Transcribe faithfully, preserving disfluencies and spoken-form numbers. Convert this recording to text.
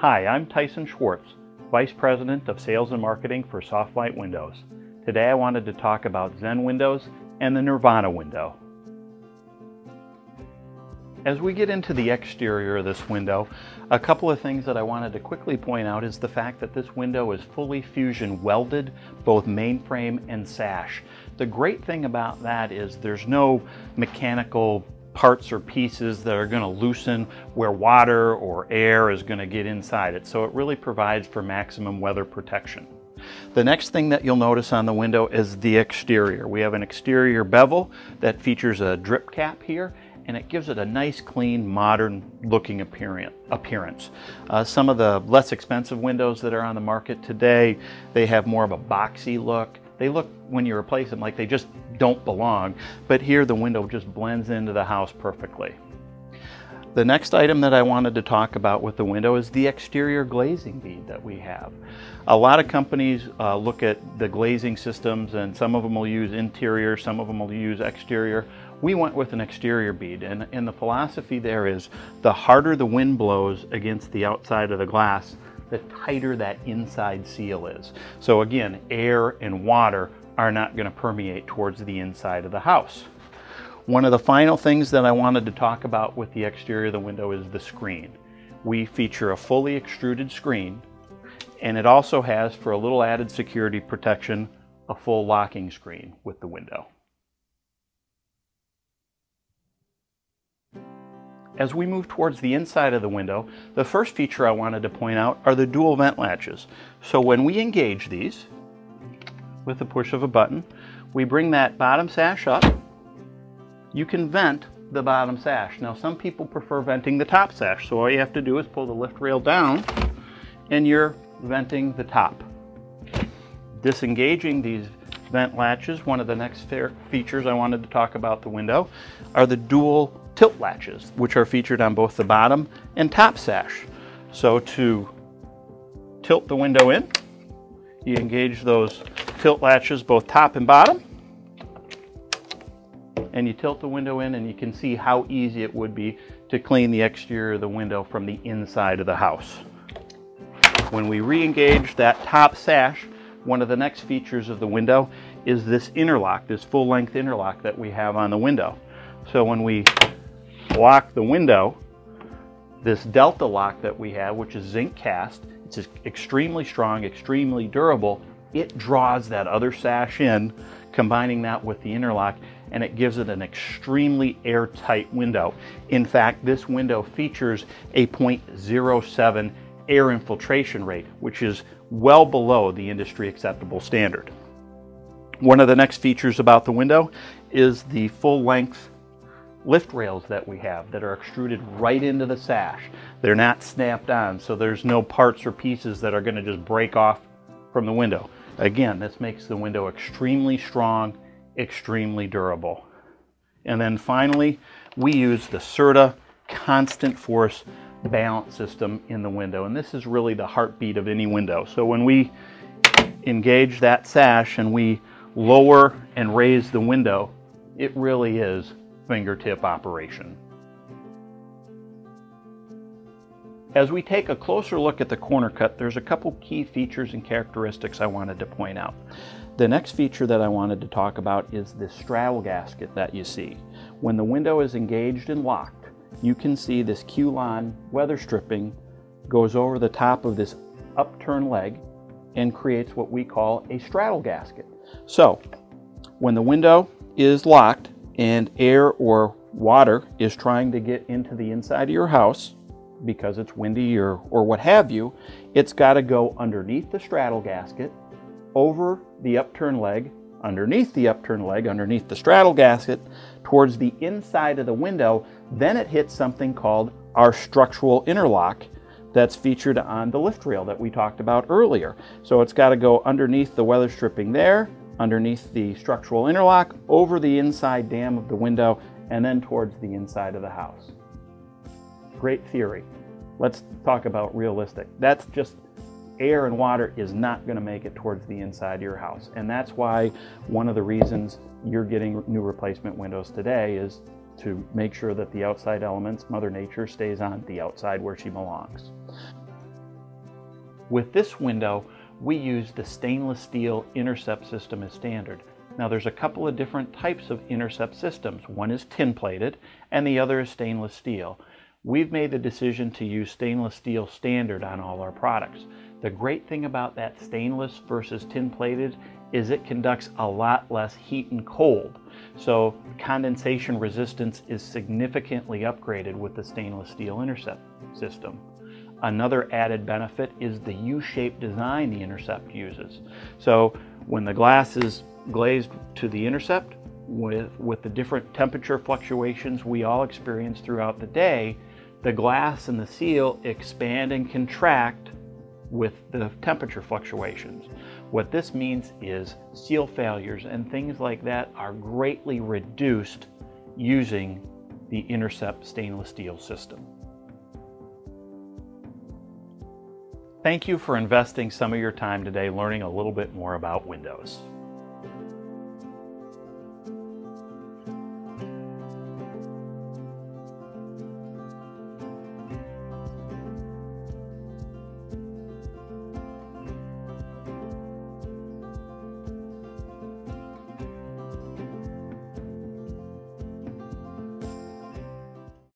Hi, I'm Tyson Schwartz, Vice President of Sales and Marketing for Softlight Windows. Today I wanted to talk about Zen Windows and the Nirvana window. As we get into the exterior of this window, a couple of things that I wanted to quickly point out is the fact that this window is fully fusion welded, both mainframe and sash. The great thing about that is there's no mechanical parts or pieces that are going to loosen where water or air is going to get inside it, so it really provides for maximum weather protection. The next thing that you'll notice on the window is the exterior. We have an exterior bevel that features a drip cap here, and it gives it a nice, clean, modern-looking appearance. Uh, some of the less expensive windows that are on the market today, they have more of a boxy look. They look, when you replace them, like they just don't belong, but here the window just blends into the house perfectly. The next item that I wanted to talk about with the window is the exterior glazing bead that we have. A lot of companies uh, look at the glazing systems, and some of them will use interior, some of them will use exterior. We went with an exterior bead, and, and the philosophy there is the harder the wind blows against the outside of the glass, the tighter that inside seal is. So again, air and water are not going to permeate towards the inside of the house. One of the final things that I wanted to talk about with the exterior of the window is the screen. We feature a fully extruded screen, and it also has, for a little added security protection, a full locking screen with the window. As we move towards the inside of the window, the first feature I wanted to point out are the dual vent latches. So when we engage these with the push of a button, we bring that bottom sash up. You can vent the bottom sash. Now, some people prefer venting the top sash, so all you have to do is pull the lift rail down and you're venting the top. Disengaging these vent latches, one of the next features I wanted to talk about the window are the dual tilt latches, which are featured on both the bottom and top sash. So to tilt the window in, you engage those tilt latches, both top and bottom, and you tilt the window in, and you can see how easy it would be to clean the exterior of the window from the inside of the house. When we re-engage that top sash, one of the next features of the window is this interlock, this full-length interlock that we have on the window. So when we lock the window, this delta lock that we have, which is zinc cast, it's extremely strong, extremely durable. It draws that other sash in, combining that with the interlock, and it gives it an extremely airtight window. In fact, this window features a zero point zero seven air infiltration rate, which is well below the industry acceptable standard. One of the next features about the window is the full-length lift rails that we have that are extruded right into the sash. They're not snapped on, so there's no parts or pieces that are going to just break off from the window. Again, this makes the window extremely strong, extremely durable. And then finally, we use the CERTA constant force balance system in the window, and this is really the heartbeat of any window. So when we engage that sash and we lower and raise the window, it really is fingertip operation. As we take a closer look at the corner cut, there's a couple key features and characteristics I wanted to point out. The next feature that I wanted to talk about is this straddle gasket that you see. When the window is engaged and locked, you can see this Qlon weather stripping goes over the top of this upturned leg and creates what we call a straddle gasket. So when the window is locked and air or water is trying to get into the inside of your house, because it's windy or, or what have you, it's got to go underneath the straddle gasket, over the upturned leg, underneath the upturned leg, underneath the straddle gasket, towards the inside of the window. Then it hits something called our structural interlock that's featured on the lift rail that we talked about earlier. So it's got to go underneath the weather stripping there, underneath the structural interlock, over the inside dam of the window, and then towards the inside of the house. Great theory. Let's talk about realistic. That's just air and water is not going to make it towards the inside of your house. And that's why one of the reasons you're getting new replacement windows today is to make sure that the outside elements, Mother Nature, stays on the outside where she belongs. With this window, we use the stainless steel Intercept system as standard. Now there's a couple of different types of Intercept systems. One is tin plated and the other is stainless steel. We've made the decision to use stainless steel standard on all our products. The great thing about that stainless versus tin plated is it conducts a lot less heat and cold. So condensation resistance is significantly upgraded with the stainless steel Intercept system. Another added benefit is the U-shaped design the Intercept uses. So when the glass is glazed to the Intercept, with, with the different temperature fluctuations we all experience throughout the day, the glass and the seal expand and contract with the temperature fluctuations. What this means is seal failures and things like that are greatly reduced using the Intercept stainless steel system. Thank you for investing some of your time today learning a little bit more about windows.